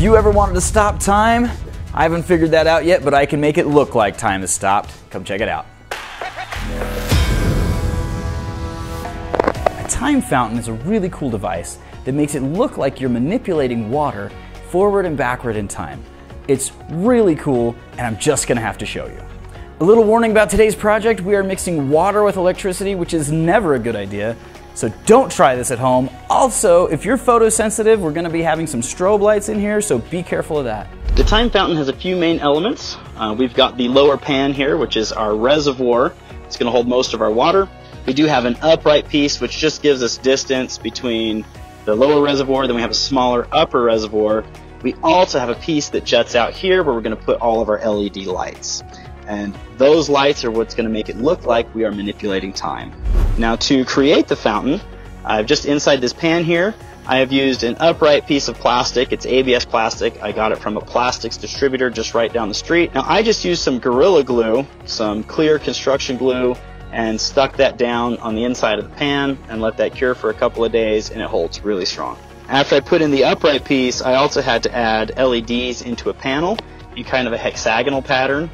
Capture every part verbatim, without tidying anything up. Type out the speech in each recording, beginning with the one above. Have you ever wanted to stop time? I haven't figured that out yet, but I can make it look like time has stopped. Come check it out. A time fountain is a really cool device that makes it look like you're manipulating water forward and backward in time. It's really cool, and I'm just gonna have to show you. A little warning about today's project: we are mixing water with electricity, which is never a good idea, so don't try this at home. Also, if you're photosensitive, we're gonna be having some strobe lights in here, so be careful of that. The time fountain has a few main elements. Uh, we've got the lower pan here, which is our reservoir. It's gonna hold most of our water. We do have an upright piece, which just gives us distance between the lower reservoir, then we have a smaller upper reservoir. We also have a piece that juts out here where we're gonna put all of our L E D lights. And those lights are what's going to make it look like we are manipulating time. Now, to create the fountain, I've just inside this pan here, I have used an upright piece of plastic. It's A B S plastic. I got it from a plastics distributor just right down the street. Now, I just used some Gorilla Glue, some clear construction glue, and stuck that down on the inside of the pan and let that cure for a couple of days, and it holds really strong. After I put in the upright piece, I also had to add L E Ds into a panel in kind of a hexagonal pattern.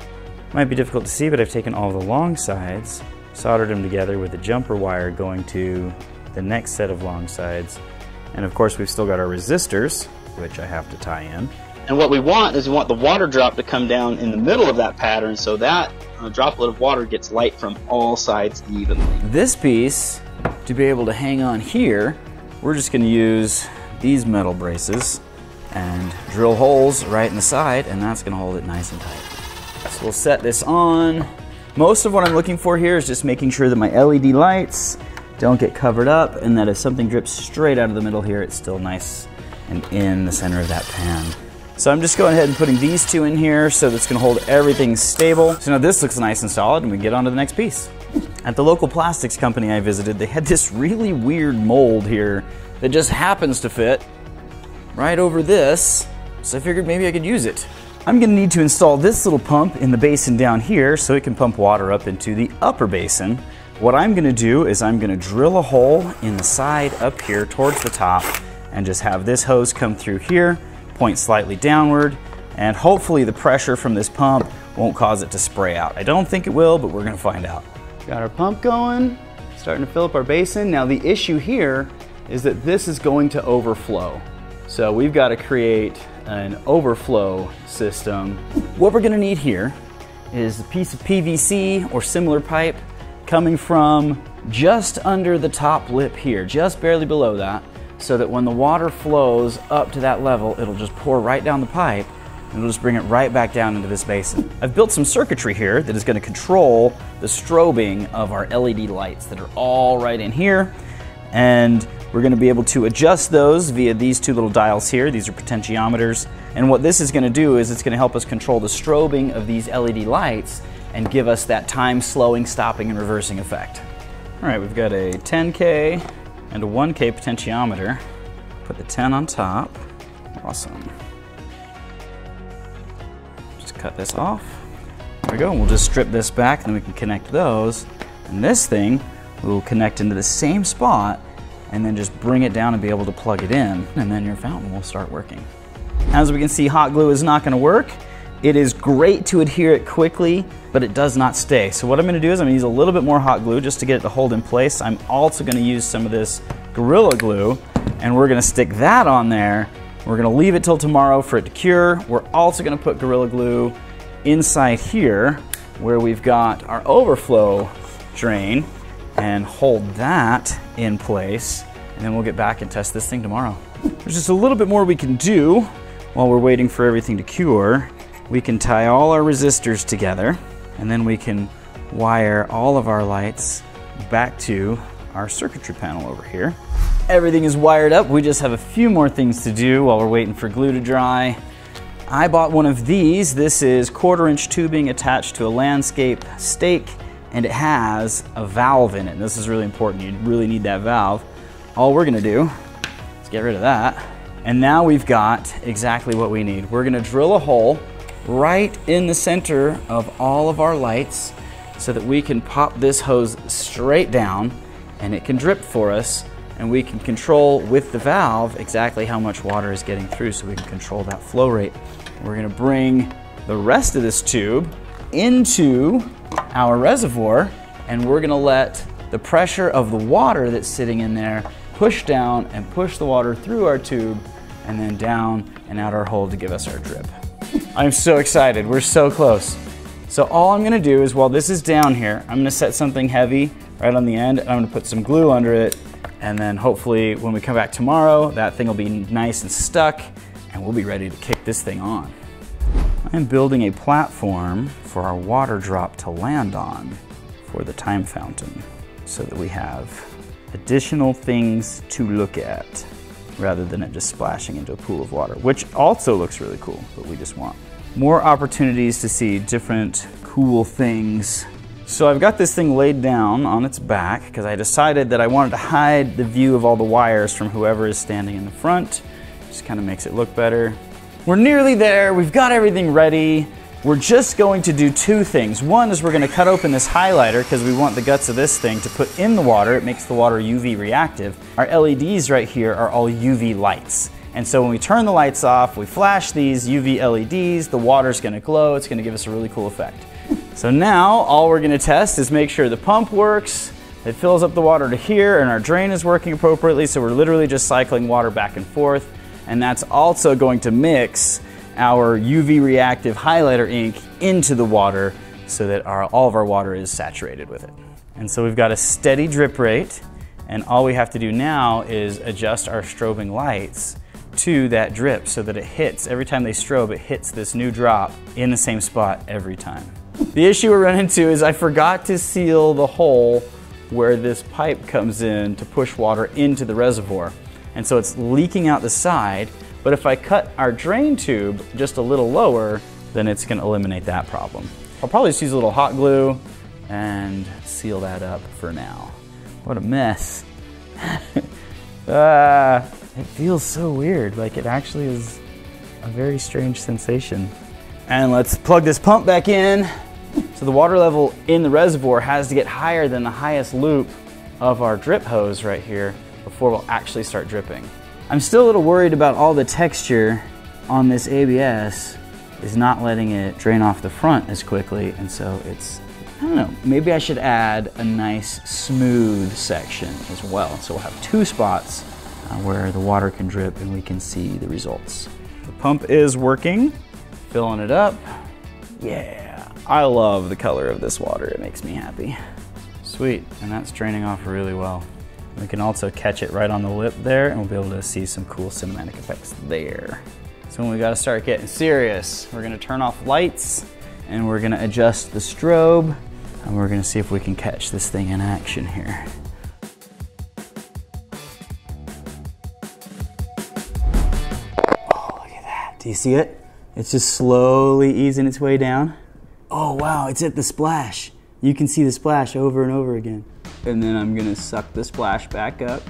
Might be difficult to see, but I've taken all the long sides, soldered them together with a jumper wire going to the next set of long sides. And of course, we've still got our resistors, which I have to tie in. And what we want is we want the water drop to come down in the middle of that pattern so that a droplet of water gets light from all sides evenly. This piece, to be able to hang on here, we're just going to use these metal braces and drill holes right in the side, and that's going to hold it nice and tight. So we'll set this on. Most of what I'm looking for here is just making sure that my L E D lights don't get covered up, and that if something drips straight out of the middle here, it's still nice and in the center of that pan. So I'm just going ahead and putting these two in here so that's gonna hold everything stable. So now this looks nice and solid, and we get on to the next piece. At the local plastics company I visited, they had this really weird mold here that just happens to fit right over this. So I figured maybe I could use it. I'm gonna need to install this little pump in the basin down here so it can pump water up into the upper basin. What I'm gonna do is I'm gonna drill a hole in the side up here towards the top and just have this hose come through here, point slightly downward, and hopefully the pressure from this pump won't cause it to spray out. I don't think it will, but we're gonna find out. Got our pump going, starting to fill up our basin. Now the issue here is that this is going to overflow. So we've got to create an overflow system. What we're going to need here is a piece of P V C or similar pipe coming from just under the top lip here, just barely below that, so that when the water flows up to that level, it'll just pour right down the pipe and it'll just bring it right back down into this basin. I've built some circuitry here that is going to control the strobing of our L E D lights that are all right in here, and we're going to be able to adjust those via these two little dials here. These are potentiometers. And what this is going to do is it's going to help us control the strobing of these L E D lights and give us that time slowing, stopping, and reversing effect. All right, we've got a ten K and a one K potentiometer. Put the ten on top. Awesome. Just cut this off. There we go. We'll just strip this back, and then we can connect those. And this thing will connect into the same spot, and then just bring it down and be able to plug it in, and then your fountain will start working. As we can see, hot glue is not gonna work. It is great to adhere it quickly, but it does not stay. So what I'm gonna do is I'm gonna use a little bit more hot glue just to get it to hold in place. I'm also gonna use some of this Gorilla Glue, and we're gonna stick that on there. We're gonna leave it till tomorrow for it to cure. We're also gonna put Gorilla Glue inside here where we've got our overflow drain and hold that in place, and then we'll get back and test this thing tomorrow. There's just a little bit more we can do while we're waiting for everything to cure. We can tie all our resistors together, and then we can wire all of our lights back to our circuitry panel over here. Everything is wired up. We just have a few more things to do while we're waiting for glue to dry. I bought one of these. This is quarter inch tubing attached to a landscape stake, and it has a valve in it. And this is really important. You really need that valve. All we're gonna do is get rid of that. And now we've got exactly what we need. We're gonna drill a hole right in the center of all of our lights so that we can pop this hose straight down, and it can drip for us and we can control with the valve exactly how much water is getting through, so we can control that flow rate. We're gonna bring the rest of this tube into our reservoir, and we're gonna let the pressure of the water that's sitting in there push down and push the water through our tube and then down and out our hole to give us our drip. I'm so excited, we're so close. So all I'm gonna do is, while this is down here, I'm gonna set something heavy right on the end, and I'm gonna put some glue under it, and then hopefully when we come back tomorrow, that thing will be nice and stuck, and we'll be ready to kick this thing on. I'm building a platform for our water drop to land on for the time fountain, so that we have additional things to look at rather than it just splashing into a pool of water, which also looks really cool, but we just want more opportunities to see different cool things. So I've got this thing laid down on its back because I decided that I wanted to hide the view of all the wires from whoever is standing in the front. Just kind of makes it look better. We're nearly there, we've got everything ready. We're just going to do two things. One is we're gonna cut open this highlighter because we want the guts of this thing to put in the water. It makes the water U V reactive. Our L E Ds right here are all U V lights. And so when we turn the lights off, we flash these U V L E Ds, the water's gonna glow, it's gonna give us a really cool effect. So now, all we're gonna test is make sure the pump works, it fills up the water to here, and our drain is working appropriately, so we're literally just cycling water back and forth. And that's also going to mix our U V reactive highlighter ink into the water so that our, all of our water is saturated with it. And so we've got a steady drip rate, and all we have to do now is adjust our strobing lights to that drip so that it hits, every time they strobe, it hits this new drop in the same spot every time. The issue we run into is I forgot to seal the hole where this pipe comes in to push water into the reservoir. And so it's leaking out the side, but if I cut our drain tube just a little lower, then it's gonna eliminate that problem. I'll probably just use a little hot glue and seal that up for now. What a mess. uh, it feels so weird, like it actually is a very strange sensation. And let's plug this pump back in. So the water level in the reservoir has to get higher than the highest loop of our drip hose right here before we'll actually start dripping. I'm still a little worried about all the texture on this A B S is not letting it drain off the front as quickly, and so it's, I don't know, maybe I should add a nice smooth section as well. So we'll have two spots uh, where the water can drip and we can see the results. The pump is working, filling it up. Yeah, I love the color of this water, it makes me happy. Sweet, and that's draining off really well. We can also catch it right on the lip there, and we'll be able to see some cool cinematic effects there. So when we gotta start getting serious, we're gonna turn off lights, and we're gonna adjust the strobe, and we're gonna see if we can catch this thing in action here. Oh, look at that. Do you see it? It's just slowly easing its way down. Oh wow, it's at the splash. You can see the splash over and over again. And then I'm gonna suck the splash back up.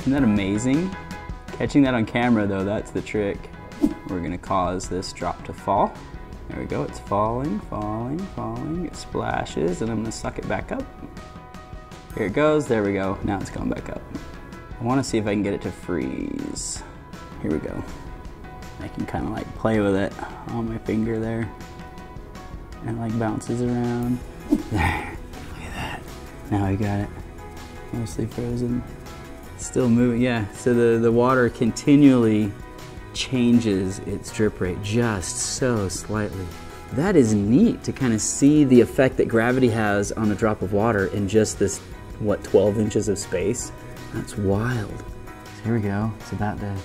Isn't that amazing? Catching that on camera though, that's the trick. We're gonna cause this drop to fall. There we go, it's falling, falling, falling. It splashes, and I'm gonna suck it back up. Here it goes, there we go. Now it's going back up. I wanna see if I can get it to freeze. Here we go. I can kinda like play with it on my finger there. And it like bounces around. There. Now I got it mostly frozen. Still moving, yeah. So the, the water continually changes its drip rate just so slightly. That is neat to kind of see the effect that gravity has on a drop of water in just this, what, twelve inches of space? That's wild. So here we go. It's about to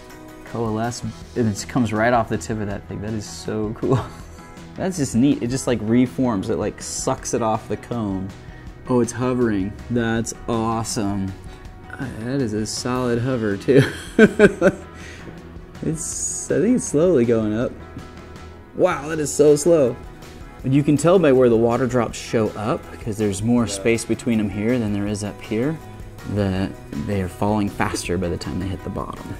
coalesce. It comes right off the tip of that thing. That is so cool. That's just neat. It just like reforms. It like sucks it off the cone. Oh, it's hovering. That's awesome. That is a solid hover too. it's, I think it's slowly going up. Wow, that is so slow. And you can tell by where the water drops show up, because there's more space between them here than there is up here, that they are falling faster by the time they hit the bottom.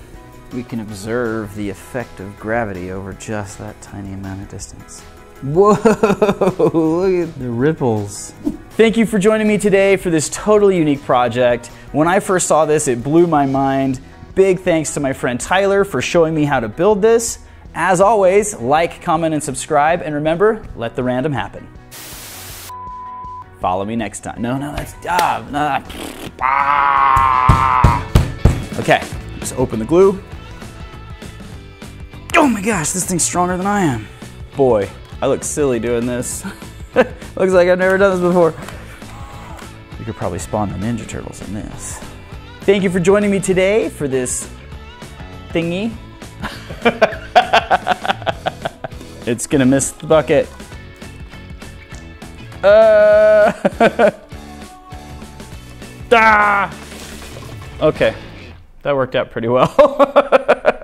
We can observe the effect of gravity over just that tiny amount of distance. Whoa, look at the ripples. Thank you for joining me today for this totally unique project. When I first saw this, it blew my mind. Big thanks to my friend Tyler for showing me how to build this. As always, like, comment, and subscribe, and remember, let the random happen. Follow me next time. No, no, that's, ah, no, ah. Okay, just open the glue. Oh my gosh, this thing's stronger than I am. Boy, I look silly doing this. Looks like I've never done this before. You could probably spawn the Ninja Turtles in this. Thank you for joining me today for this thingy. It's gonna miss the bucket. Uh, ah! Okay, that worked out pretty well.